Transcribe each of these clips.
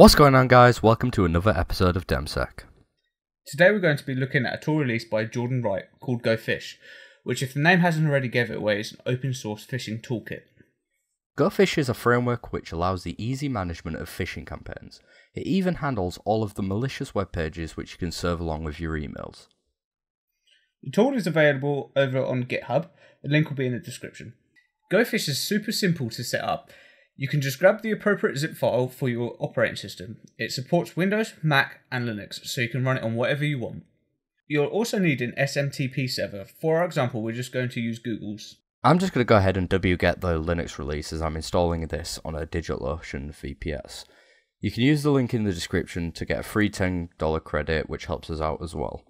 What's going on, guys? Welcome to another episode of DemmSec. Today we're going to be looking at a tool released by Jordan Wright called GoPhish, which, if the name hasn't already gave it away, is an open source phishing toolkit. GoPhish is a framework which allows the easy management of phishing campaigns. It even handles all of the malicious web pages which you can serve along with your emails. The tool is available over on GitHub. The link will be in the description. GoPhish is super simple to set up. You can just grab the appropriate zip file for your operating system. It supports Windows, Mac and Linux, so you can run it on whatever you want. You'll also need an SMTP server. For our example, we're just going to use Google's. I'm just going to go ahead and wget the Linux release as I'm installing this on a DigitalOcean VPS. You can use the link in the description to get a free $10 credit, which helps us out as well.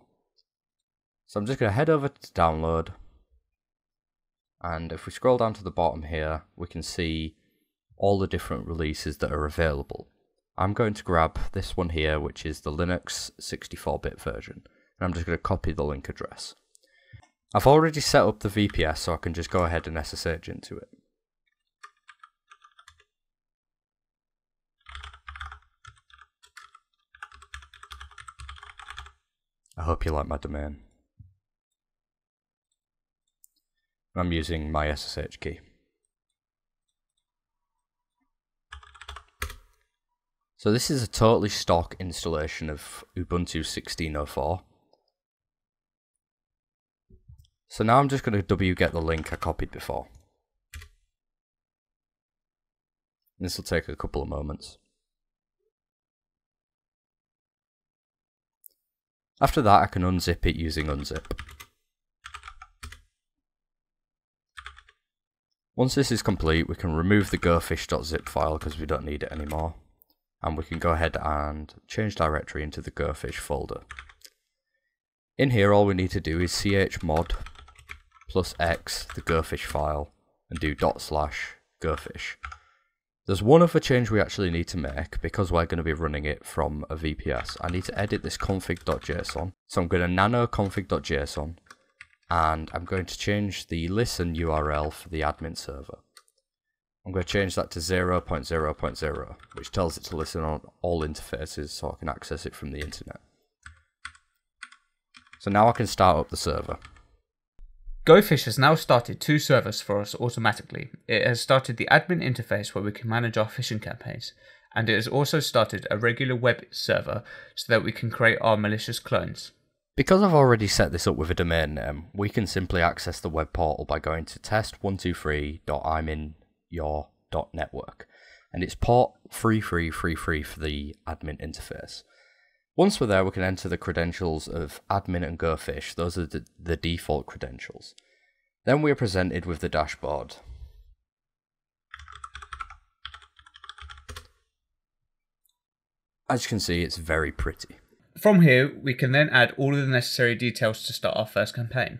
So I'm just going to head over to download, and if we scroll down to the bottom here, we can see all the different releases that are available. I'm going to grab this one here, which is the Linux 64-bit version, and I'm just going to copy the link address. I've already set up the VPS, so I can just go ahead and SSH into it. I hope you like my domain. I'm using my SSH key. So this is a totally stock installation of Ubuntu 16.04. So now I'm just going to wget the link I copied before. This will take a couple of moments. After that, I can unzip it using unzip. Once this is complete, we can remove the gofish.zip file because we don't need it anymore. And we can go ahead and change directory into the GoPhish folder. In here, all we need to do is chmod +x the GoPhish file and do /GoPhish. There's one other change we actually need to make because we're going to be running it from a VPS. I need to edit this config.json. So I'm going to nano config.json, and I'm going to change the listen URL for the admin server. I'm going to change that to 0.0.0, which tells it to listen on all interfaces so I can access it from the internet. So now I can start up the server. GoPhish has now started two servers for us automatically. It has started the admin interface where we can manage our phishing campaigns, and it has also started a regular web server so that we can create our malicious clones. Because I've already set this up with a domain name, we can simply access the web portal by going to test123.imin.your.network, and it's port 3333 for the admin interface. Once we're there, we can enter the credentials of admin and GoPhish. Those are the default credentials. Then we are presented with the dashboard. As you can see, it's very pretty. From here, we can then add all of the necessary details to start our first campaign.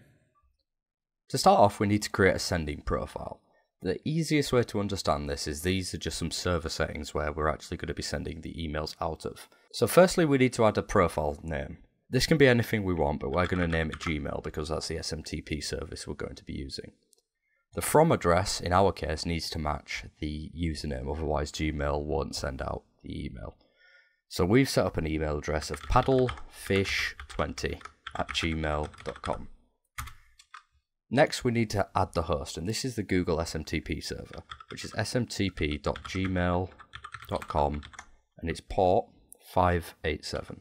To start off, we need to create a sending profile. The easiest way to understand this is these are just some server settings where we're actually going to be sending the emails out of. So firstly, we need to add a profile name. This can be anything we want, but we're going to name it Gmail because that's the SMTP service we're going to be using. The from address, in our case, needs to match the username, otherwise Gmail won't send out the email. So we've set up an email address of paddlefish20@gmail.com. Next, we need to add the host, and this is the Google SMTP server, which is smtp.gmail.com, and it's port 587.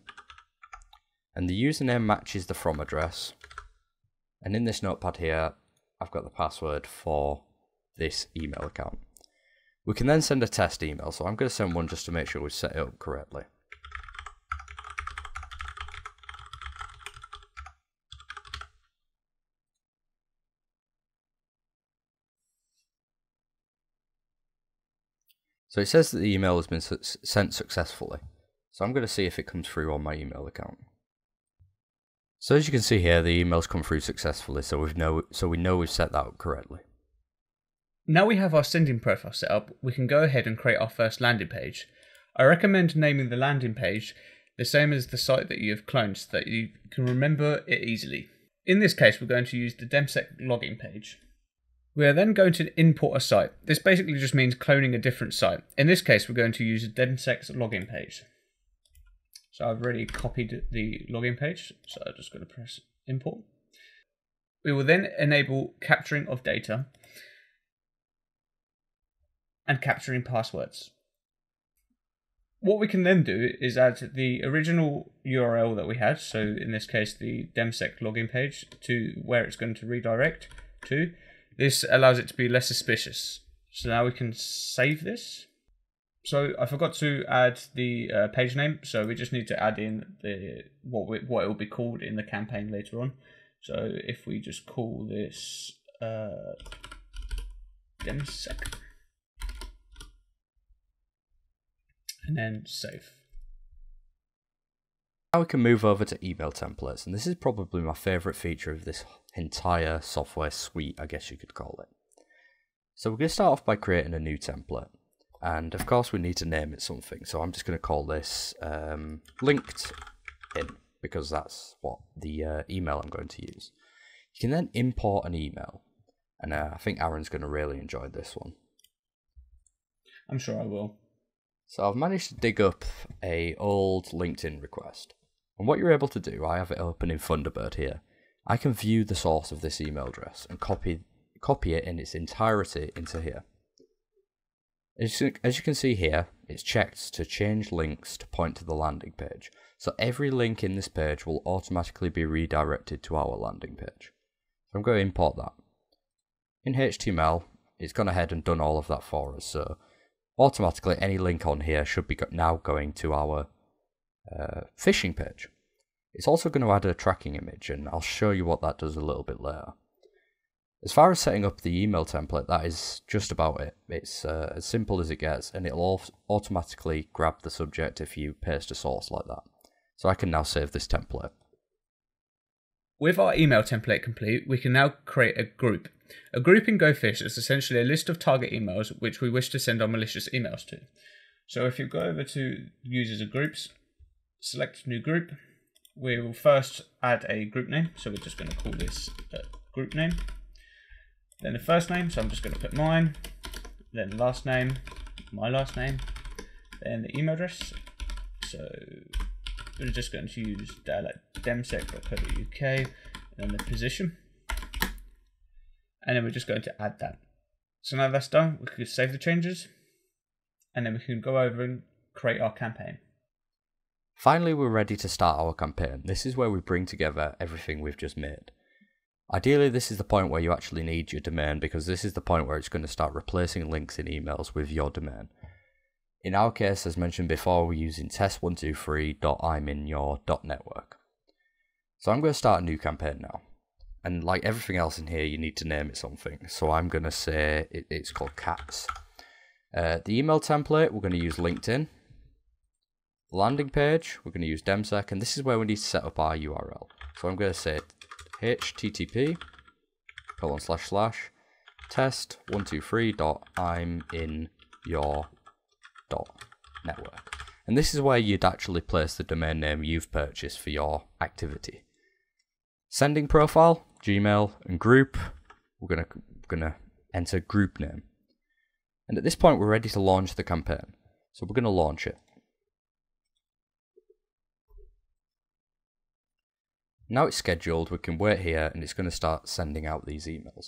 And the username matches the from address, and in this notepad here, I've got the password for this email account. We can then send a test email, so I'm going to send one just to make sure we set it up correctly. So it says that the email has been sent successfully. So I'm going to see if it comes through on my email account. So as you can see here, the email's come through successfully, so we know we've set that up correctly. Now we have our sending profile set up, we can go ahead and create our first landing page. I recommend naming the landing page the same as the site that you have cloned so that you can remember it easily. In this case, we're going to use the DemmSec login page. We are then going to import a site. This basically just means cloning a different site. In this case, we're going to use DemmSec's login page. So I've already copied the login page, so I'm just going to press import. We will then enable capturing of data and capturing passwords. What we can then do is add the original URL that we had, so in this case the DemmSec login page, to where it's going to redirect to. This allows it to be less suspicious. So now we can save this. So I forgot to add the page name, so we just need to add in the what it will be called in the campaign later on. So if we just call this DemmSec and then save. Now we can move over to email templates, and this is probably my favorite feature of this entire software suite, I guess you could call it. So we're going to start off by creating a new template, and of course we need to name it something. So I'm just going to call this LinkedIn, because that's what the email I'm going to use. You can then import an email, and I think Aaron's going to really enjoy this one. I'm sure I will. So I've managed to dig up an old LinkedIn request, and what you're able to do, I have it open in Thunderbird here. I can view the source of this email address and copy it in its entirety into here. As you can see here, it's checked to change links to point to the landing page. So every link in this page will automatically be redirected to our landing page. So I'm going to import that. In HTML, it's gone ahead and done all of that for us. So automatically any link on here should be now going to our phishing page. It's also going to add a tracking image, and I'll show you what that does a little bit later. As far as setting up the email template, that is just about it. It's as simple as it gets, and it'll automatically grab the subject if you paste a source like that. So I can now save this template. With our email template complete, we can now create a group. A group in GoPhish is essentially a list of target emails which we wish to send our malicious emails to. So if you go over to Users and Groups, select New Group, we will first add a group name. So we're just going to call this group name. Then the first name, so I'm just going to put mine, then the last name, my last name, then the email address, so we're just going to use DemmSec.co.uk, and then the position, and then we're just going to add that. So now that's done, we can save the changes, and then we can go over and create our campaign. Finally, we're ready to start our campaign. This is where we bring together everything we've just made. Ideally, this is the point where you actually need your domain, because this is the point where it's going to start replacing links in emails with your domain. In our case, as mentioned before, we're using test123.iminyour.network. So I'm going to start a new campaign now. And like everything else in here, you need to name it something. So I'm going to say it's called Cats. The email template, we're going to use LinkedIn. Landing page, we're going to use DemmSec. And this is where we need to set up our URL. So I'm going to say http://test123.iminyour.network, and this is where you'd actually place the domain name you've purchased for your activity. Sending profile, Gmail, and group, we're gonna enter group name, and at this point we're ready to launch the campaign. So we're gonna launch it. Now it's scheduled, we can wait here, and it's going to start sending out these emails.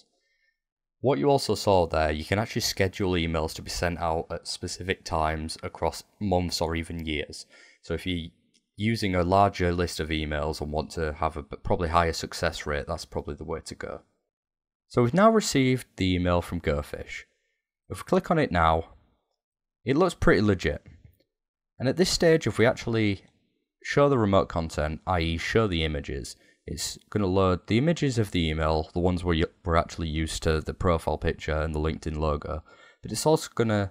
What you also saw there, you can actually schedule emails to be sent out at specific times across months or even years. So if you're using a larger list of emails and want to have a probably higher success rate, that's probably the way to go. So we've now received the email from GoPhish. If we click on it now, it looks pretty legit. And at this stage, if we actually show the remote content, i.e. show the images, it's going to load the images of the email, the ones where we're actually used to, the profile picture and the LinkedIn logo, but it's also going to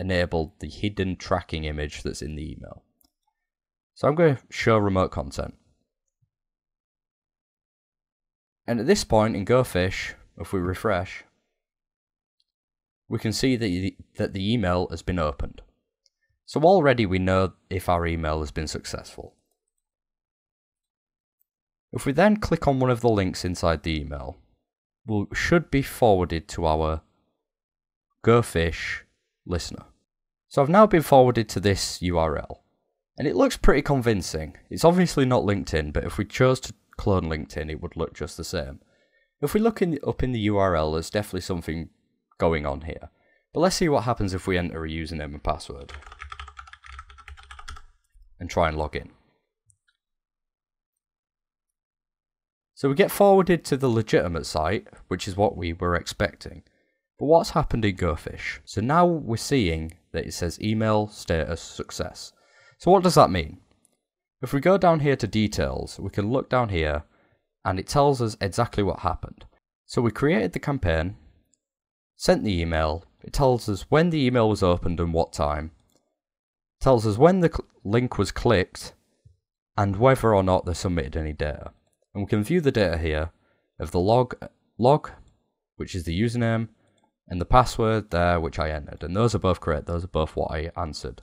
enable the hidden tracking image that's in the email. So I'm going to show remote content. And at this point in GoPhish, if we refresh, we can see that the email has been opened. So already we know if our email has been successful. If we then click on one of the links inside the email, should be forwarded to our GoPhish listener. So I've now been forwarded to this URL, and it looks pretty convincing. It's obviously not LinkedIn, but if we chose to clone LinkedIn, it would look just the same. If we look up in the URL, there's definitely something going on here. But let's see what happens if we enter a username and password and try and log in. So we get forwarded to the legitimate site, which is what we were expecting. But what's happened in GoPhish? So now we're seeing that it says email status success. So what does that mean? If we go down here to details, we can look down here and it tells us exactly what happened. So we created the campaign, sent the email, it tells us when the email was opened and what time, it tells us when the link was clicked and whether or not they submitted any data. And we can view the data here of the log, which is the username, and the password there, which I entered. And those are both correct, those are both what I answered.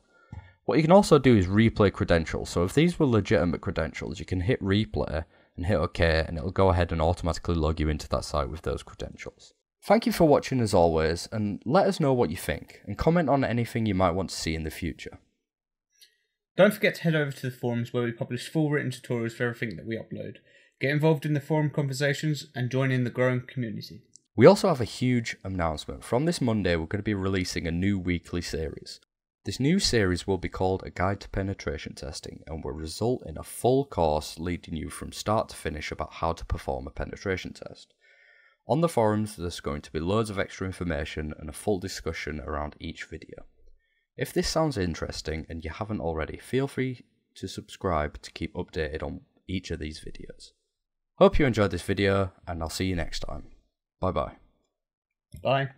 What you can also do is replay credentials. So if these were legitimate credentials, you can hit replay and hit OK, and it'll go ahead and automatically log you into that site with those credentials. Thank you for watching as always, and let us know what you think, and comment on anything you might want to see in the future. Don't forget to head over to the forums where we publish full written tutorials for everything that we upload. Get involved in the forum conversations and join in the growing community. We also have a huge announcement. From this Monday, we're going to be releasing a new weekly series. This new series will be called A Guide to Penetration Testing and will result in a full course leading you from start to finish about how to perform a penetration test. On the forums, there's going to be loads of extra information and a full discussion around each video. If this sounds interesting and you haven't already, feel free to subscribe to keep updated on each of these videos. Hope you enjoyed this video, and I'll see you next time. Bye-bye. Bye.